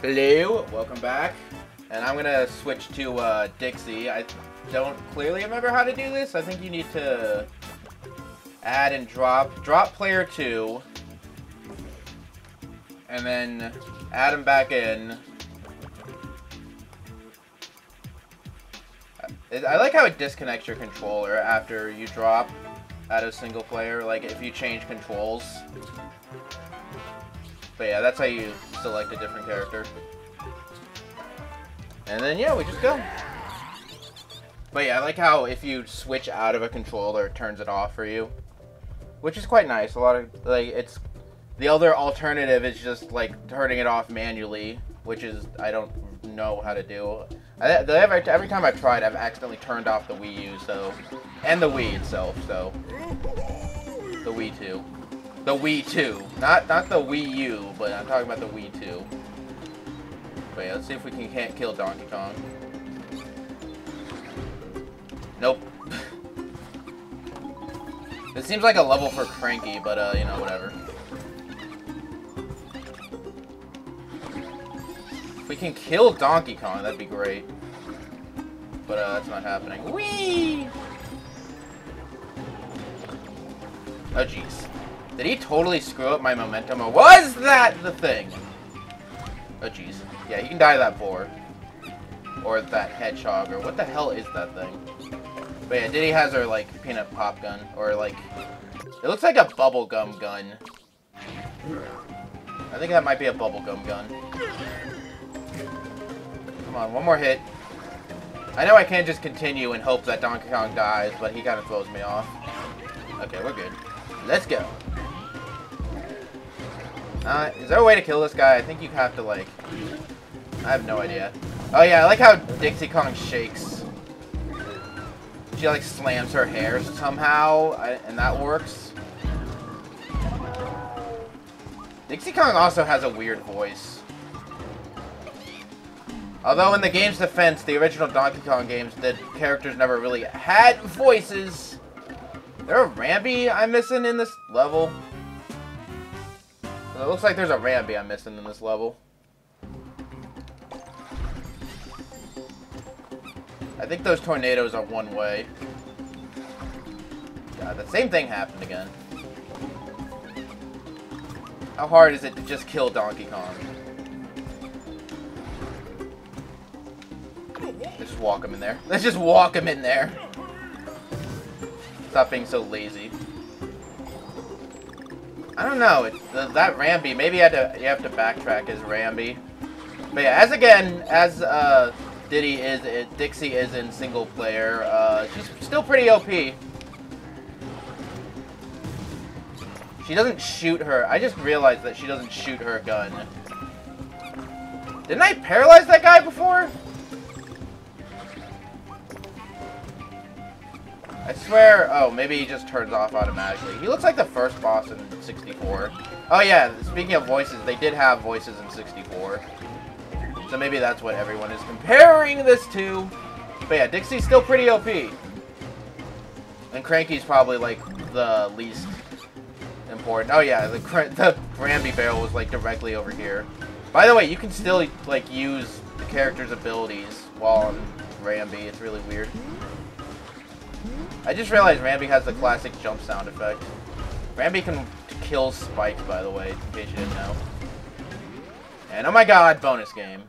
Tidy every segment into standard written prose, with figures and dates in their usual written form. Hello, welcome back. And I'm gonna switch to Dixie. I don't clearly remember how to do this. I think you need to add and drop player 2, and then add them back in. I like how it disconnects your controller after you drop out of single player, like if you change controls. But yeah, that's how you select a different character. And then yeah, we just go. But yeah, I like how if you switch out of a controller, it turns it off for you, which is quite nice. A lot of, like, it's, the other alternative is just like turning it off manually, which is, I don't know how to do. Every time I've tried, I've accidentally turned off the Wii U, so, and the Wii itself, so, the Wii 2, the Wii 2, not the Wii U, but I'm talking about the Wii 2. But yeah, let's see if we can't kill Donkey Kong. Nope. This seems like a level for Cranky, but you know, whatever. If we can kill Donkey Kong, that'd be great. But that's not happening. Whee! Oh jeez. Did he totally screw up my momentum, or was that the thing? Oh jeez. Yeah, he can die to that boar. Or that hedgehog, or what the hell is that thing? But yeah, Diddy has her, like, peanut pop gun, or like, it looks like a bubblegum gun. I think that might be a bubblegum gun. Come on, one more hit. I know I can't just continue and hope that Donkey Kong dies, but he kind of throws me off. Okay, we're good. Let's go. Is there a way to kill this guy? I think you have to, like, I have no idea. Oh yeah, I like how Dixie Kong shakes. She, like, slams her hair somehow, and that works. Dixie Kong also has a weird voice. Although, in the game's defense, the original Donkey Kong games, the characters never really had voices. There a Rambi I'm missing in this level? It looks like there's a Rambi I'm missing in this level. I think those tornadoes are one way. God, the same thing happened again. How hard is it to just kill Donkey Kong? Let's just walk him in there. Let's just walk him in there. Stop being so lazy. I don't know. That Rambi. Maybe you have to backtrack as Rambi. But yeah, as Dixie is in single player. She's still pretty OP. She doesn't shoot her. I just realized that she doesn't shoot her gun. Didn't I paralyze that guy before? I swear, oh, maybe he just turns off automatically. He looks like the first boss in 64. Oh yeah, speaking of voices, they did have voices in 64. So maybe that's what everyone is comparing this to. But yeah, Dixie's still pretty OP. And Cranky's probably, like, the least important. Oh yeah, the Rambi barrel was, like, directly over here. By the way, you can still, like, use the character's abilities while on Rambi. It's really weird. I just realized Rambi has the classic jump sound effect. Rambi can kill Spike, by the way, in case you didn't know. And oh my god, bonus game.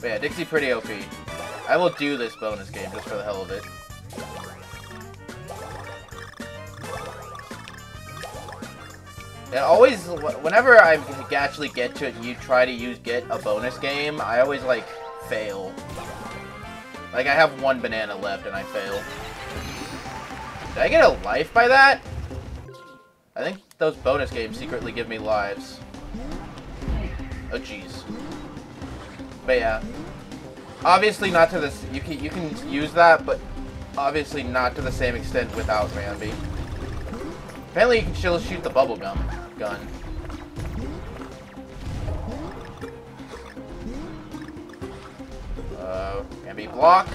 But yeah, Dixie pretty OP. I will do this bonus game just for the hell of it. And always, whenever I actually get to it and you try to get a bonus game, I always, like, fail. Like, I have one banana left and I fail. Did I get a life by that? I think those bonus games secretly give me lives. Oh jeez. But yeah. Obviously not to this, you can use that, but obviously not to the same extent without Rambi. Apparently you can still shoot the bubblegum gun. Rambi block.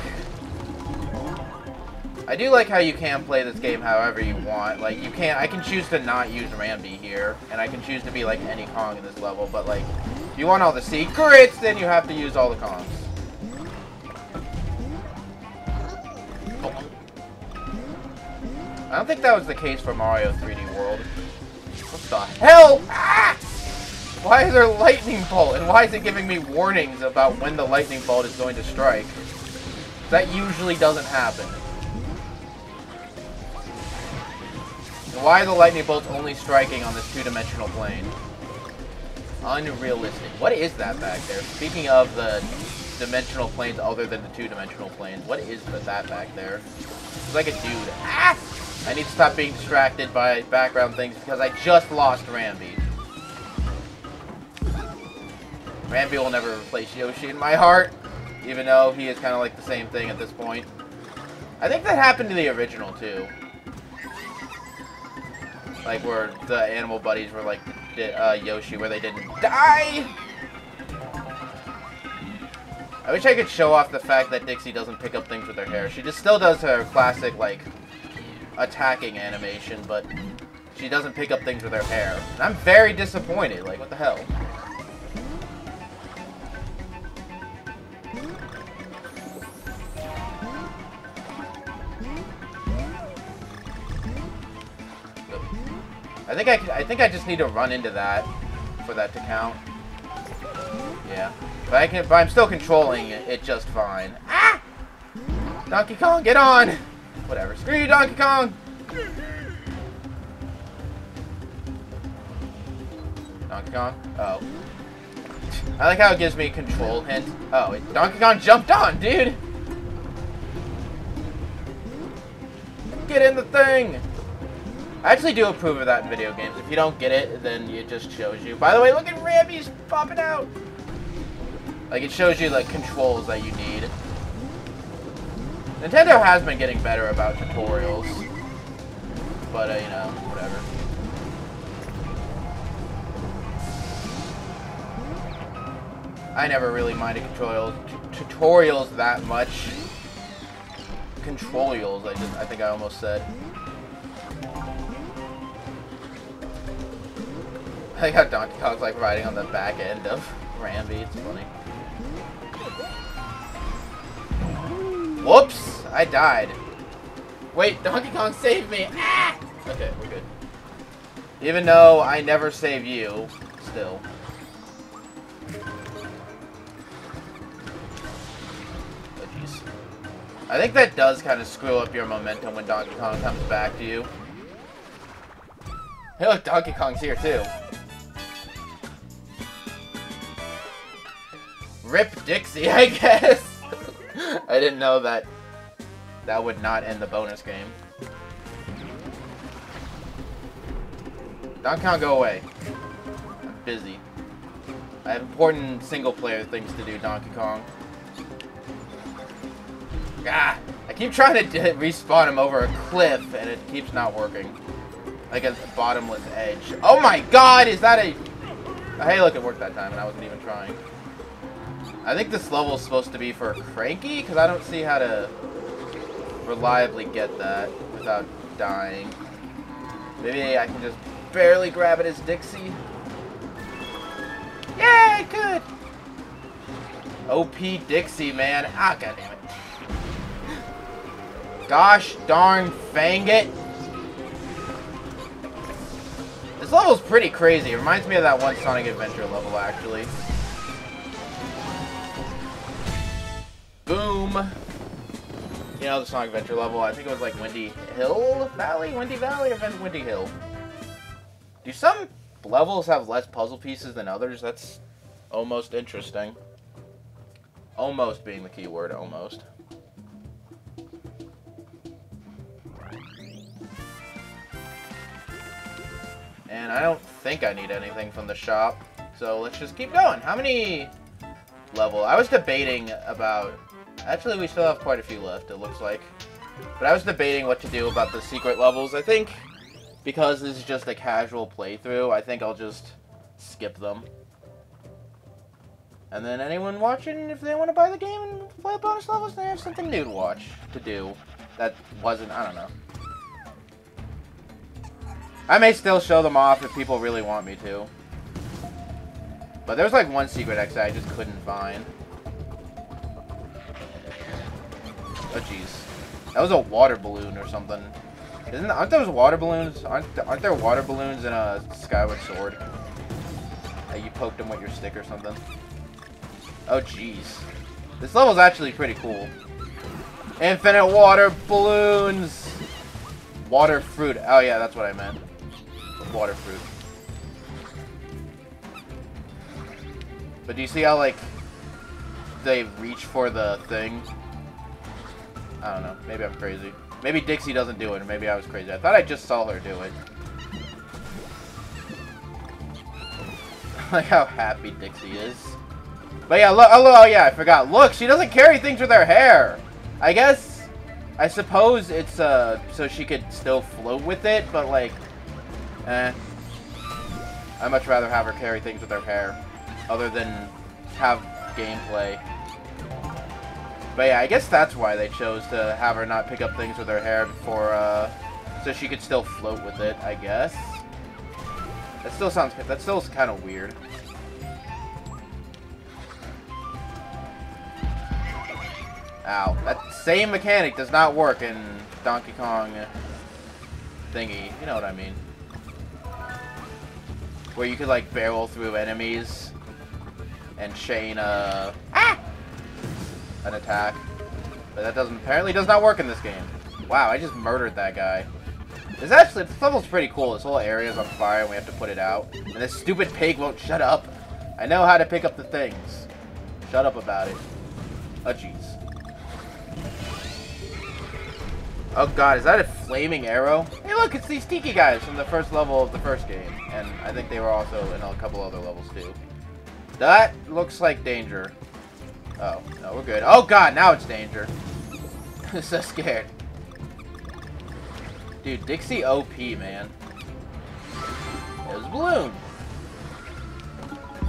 I do like how you can play this game however you want. Like, you can't, I can choose to not use Rambi here, and I can choose to be like any Kong in this level, but like, if you want all the secrets, then you have to use all the Kongs. I don't think that was the case for Mario 3D World. What the hell? Ah! Why is there a lightning bolt, and why is it giving me warnings about when the lightning bolt is going to strike? That usually doesn't happen. Why are the lightning bolts only striking on this two-dimensional plane? Unrealistic. What is that back there? Speaking of the dimensional planes other than the two-dimensional planes, what is that back there? It's like a dude. Ah! I need to stop being distracted by background things because I just lost Rambi. Rambi will never replace Yoshi in my heart, even though he is kind of like the same thing at this point. I think that happened to the original, too. Like, where the animal buddies were like Yoshi, where they didn't die! I wish I could show off the fact that Dixie doesn't pick up things with her hair. She just still does her classic, like, attacking animation, but she doesn't pick up things with her hair. And I'm very disappointed. Like, what the hell? I think I just need to run into that for that to count. Yeah, but I'm still controlling it just fine. Ah! Donkey Kong, get on! Whatever. Screw you, Donkey Kong! Donkey Kong? Oh. I like how it gives me a control hint. Oh, Donkey Kong jumped on, dude! Get in the thing! I actually do approve of that in video games. If you don't get it, then it just shows you. By the way, look at Rambi's popping out! Like, it shows you, like, controls that you need. Nintendo has been getting better about tutorials. But, you know, whatever. I never really minded tutorials that much. Controlials, I think I almost said. I like how Donkey Kong's like riding on the back end of Rambi, it's funny. Whoops! I died. Wait, Donkey Kong saved me! Ah! Okay, we're good. Even though I never save you, still. Oh jeez. I think that does kind of screw up your momentum when Donkey Kong comes back to you. Hey look, Donkey Kong's here too. RIP Dixie, I guess! I didn't know that that would not end the bonus game. Donkey Kong, go away. I'm busy. I have important single-player things to do, Donkey Kong. Gah! I keep trying to respawn him over a cliff, and it keeps not working. Like a bottomless edge. Oh my god, is that a... Hey, look, it worked that time, and I wasn't even trying. I think this level's supposed to be for Cranky, because I don't see how to reliably get that without dying. Maybe I can just barely grab it as Dixie. Yeah, I could! OP Dixie, man. Ah, goddammit. Gosh darn fang it. This level's pretty crazy. It reminds me of that one Sonic Adventure level, actually. Boom! You know, the Sonic Adventure level, I think it was like Windy Valley? Do some levels have less puzzle pieces than others? That's almost interesting. Almost being the key word, almost. And I don't think I need anything from the shop, so let's just keep going. How many level? I was debating about... Actually, we still have quite a few left, it looks like. But I was debating what to do about the secret levels. I think because this is just a casual playthrough, I think I'll just skip them. And then anyone watching, if they want to buy the game and play bonus levels, they have something new to watch, to do. that wasn't, I don't know. I may still show them off if people really want me to. But there was like one secret exit I just couldn't find. Oh jeez. That was a water balloon or something. Isn't, aren't those water balloons? Aren't there water balloons in a Skyward Sword? That you poked them with your stick or something? Oh jeez. This level's actually pretty cool. Infinite water balloons! Water fruit. Oh yeah, that's what I meant. Water fruit. But do you see how, like, they reach for the thing? I don't know. Maybe I'm crazy. Maybe Dixie doesn't do it, or maybe I was crazy. I thought I just saw her do it. I like how happy Dixie is. But yeah, look, oh yeah, I forgot. Look, she doesn't carry things with her hair! I guess, I suppose it's, so she could still float with it, but, like, eh. I'd much rather have her carry things with her hair. Other than have gameplay. But yeah, I guess that's why they chose to have her not pick up things with her hair before, so she could still float with it, I guess. That still sounds, that still is kind of weird. Ow. That same mechanic does not work in Donkey Kong thingy. You know what I mean. Where you could, like, barrel through enemies. And chain an attack, but that doesn't apparently does not work in this game. Wow, I just murdered that guy. This actually this level's pretty cool. This whole area is on fire, and we have to put it out. And this stupid pig won't shut up. I know how to pick up the things. Shut up about it. Oh jeez. Oh god, is that a flaming arrow? Hey, look, it's these tiki guys from the first level of the first game, and I think they were also in a couple other levels too. That looks like danger. Oh, no, we're good. Oh, God, now it's danger. I'm so scared. Dude, Dixie OP, man. There's a balloon.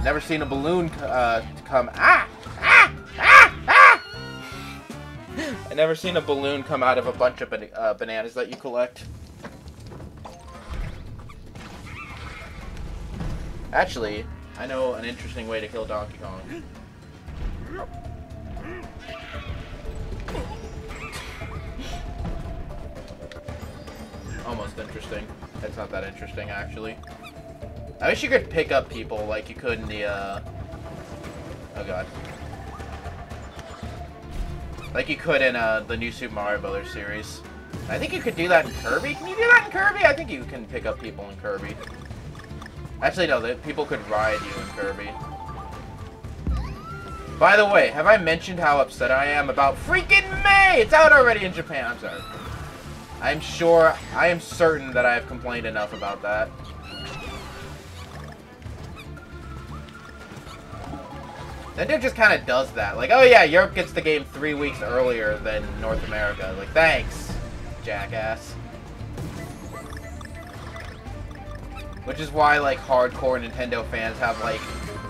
Never seen a balloon come... Ah! Ah! Ah! Ah! I've never seen a balloon come out of a bunch of bananas that you collect. Actually... I know an interesting way to kill Donkey Kong. Almost interesting. It's not that interesting, actually. I wish you could pick up people like you could in the, Oh, God. Like you could in, the New Super Mario Brothers series. I think you could do that in Kirby. Can you do that in Kirby? I think you can pick up people in Kirby. Actually, no, the people could ride you in Kirby. By the way, have I mentioned how upset I am about freaking May? It's out already in Japan. I'm sorry. I'm sure, I am certain that I have complained enough about that. That dude just kind of does that. Like, oh yeah, Europe gets the game 3 weeks earlier than North America. Like, thanks, jackass. Which is why, like, hardcore Nintendo fans have, like,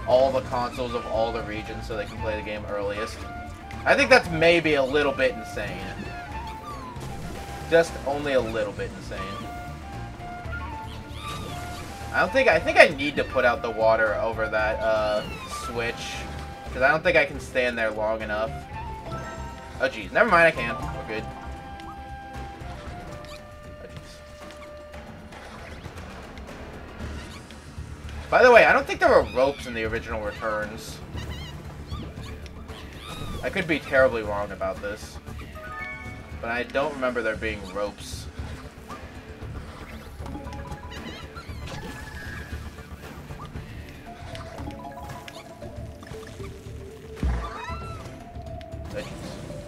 all the consoles of all the regions so they can play the game earliest. I think that's maybe a little bit insane. Just only a little bit insane. I think I need to put out the water over that, switch. Because I don't think I can stand there long enough. Oh, jeez. Never mind, I can. We're good. By the way, I don't think there were ropes in the original Returns. I could be terribly wrong about this. But I don't remember there being ropes.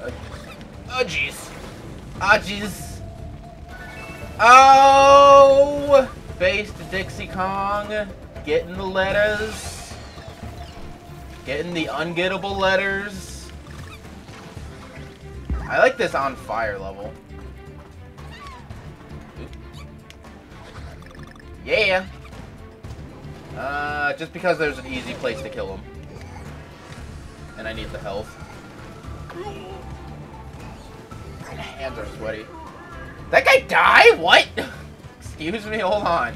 Oh, jeez. Oh, jeez. Oh! Face to Dixie Kong. Getting the letters. Getting the ungettable letters. I like this on fire level. Oops. Yeah. Just because there's an easy place to kill him. And I need the health. hands are sweaty. That guy died? What? Excuse me, hold on.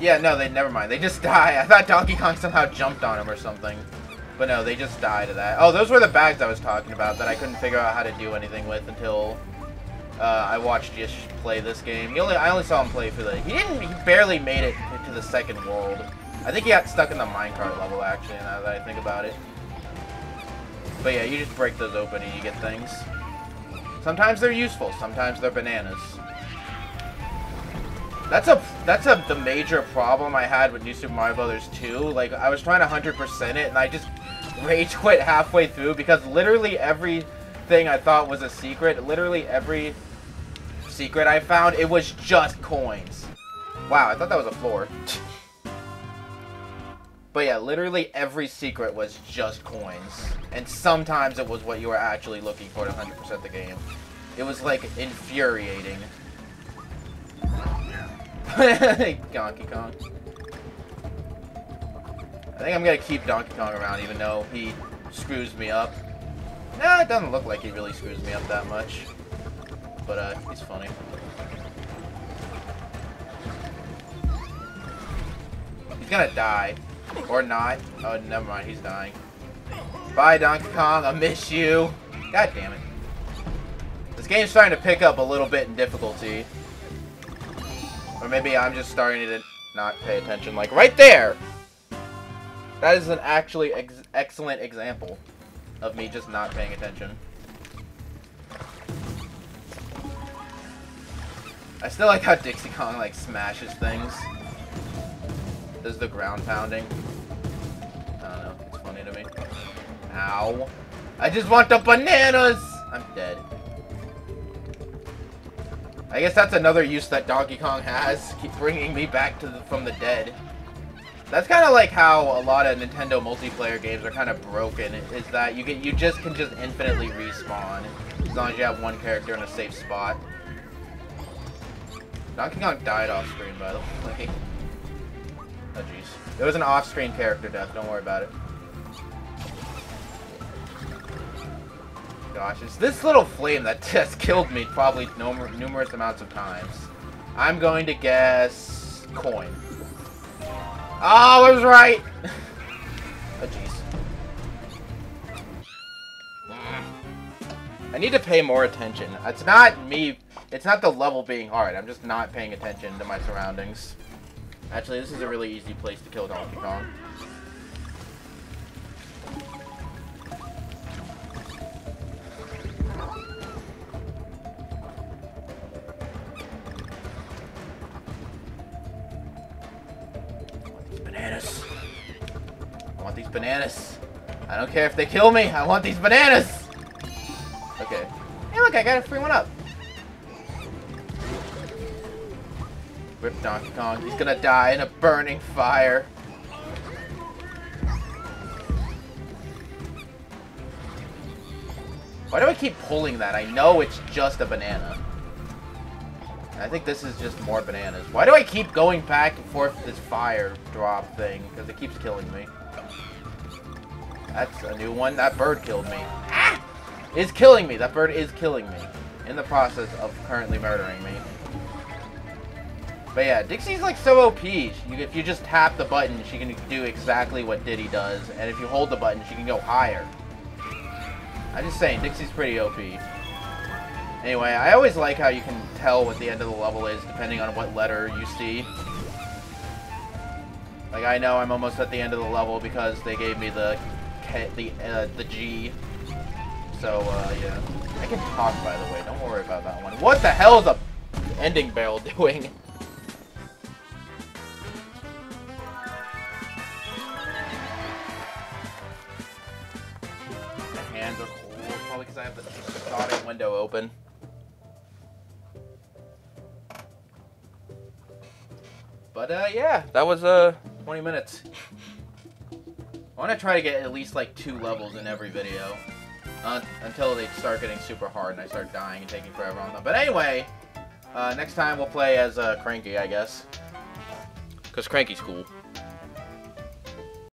Yeah, no, never mind. They just die. I thought Donkey Kong somehow jumped on him or something. But no, they just died of that. Oh, those were the bags I was talking about that I couldn't figure out how to do anything with until I watched Yish play this game. I only saw him play for the... He barely made it to the second world. I think he got stuck in the minecart level, actually, now that I think about it. But yeah, you just break those open and you get things. Sometimes they're useful, sometimes they're bananas. That's the major problem I had with New Super Mario Brothers 2. Like, I was trying to 100% it, and I just rage quit halfway through because literally everything I thought was a secret, literally every secret I found, it was just coins. Wow, I thought that was a floor. But yeah, literally every secret was just coins. And sometimes it was what you were actually looking for to 100% the game. It was, like, infuriating. Donkey Kong. I think I'm gonna keep Donkey Kong around even though he screws me up. Nah, it doesn't look like he really screws me up that much. But, he's funny. He's gonna die. Or not. Oh, never mind. He's dying. Bye, Donkey Kong. I miss you. God damn it. This game's starting to pick up a little bit in difficulty. Or maybe I'm just starting to not pay attention. Like, right there! That is an actually excellent example of me just not paying attention. I still like how Dixie Kong, like, smashes things. There's the ground pounding. I don't know. It's funny to me. Ow. I just want the bananas! I'm dead. I guess that's another use that Donkey Kong has. Keep bringing me back to from the dead. That's kind of like how a lot of Nintendo multiplayer games are kind of broken. Is that you can just infinitely respawn. As long as you have one character in a safe spot. Donkey Kong died off screen, by the way. Oh, jeez. There was an off-screen character death. Don't worry about it. Gosh, it's this little flame that just killed me probably numerous amounts of times. I'm going to guess... coin. Oh, I was right! Oh, jeez. I need to pay more attention. It's not me... It's not the level being hard. I'm just not paying attention to my surroundings. Actually, this is a really easy place to kill Donkey Kong. I want these bananas. I want these bananas. I don't care if they kill me. I want these bananas. Okay. Hey, look, I got a free one up. Rip Donkey Kong. He's gonna die in a burning fire. Why do I keep pulling that? I know it's just a banana. I think this is just more bananas. Why do I keep going back and forth with this fire drop thing? Because it keeps killing me. That's a new one. That bird killed me. Ah! It's killing me. That bird is killing me. In the process of currently murdering me. But yeah, Dixie's like so OP. If you just tap the button, she can do exactly what Diddy does. And if you hold the button, she can go higher. I'm just saying, Dixie's pretty OP. Anyway, I always like how you can tell what the end of the level is depending on what letter you see. Like, I know I'm almost at the end of the level because they gave me the G. So, yeah. I can talk, by the way. Don't worry about that one. What the hell is a ending barrel doing? I have the exotic window open. But, yeah. That was, 20 minutes. I want to try to get at least, like, 2 levels in every video. Until they start getting super hard and I start dying and taking forever on them. But anyway, next time we'll play as, Cranky, I guess. Because Cranky's cool.